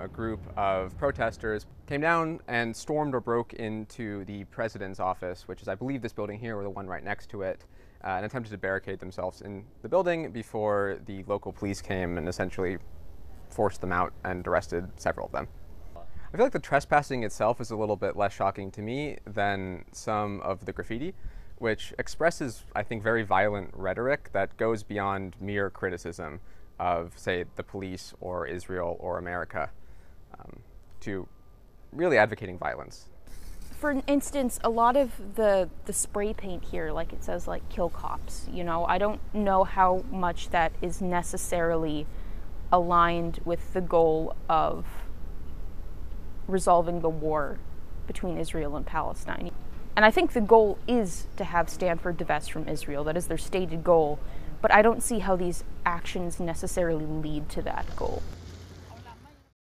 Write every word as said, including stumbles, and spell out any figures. um, a group of protesters came down and stormed or broke into the president's office, which is, I believe, this building here or the one right next to it, uh, and attempted to barricade themselves in the building before the local police came and essentially forced them out and arrested several of them. I feel like the trespassing itself is a little bit less shocking to me than some of the graffiti, which expresses, I think, very violent rhetoric that goes beyond mere criticism of, say, the police or Israel or America, um, to really advocating violence. For instance, a lot of the, the spray paint here, like it says, like, kill cops, you know, I don't know how much that is necessarily aligned with the goal of resolving the war between Israel and Palestine. And I think the goal is to have Stanford divest from Israel. That is their stated goal. But I don't see how these actions necessarily lead to that goal.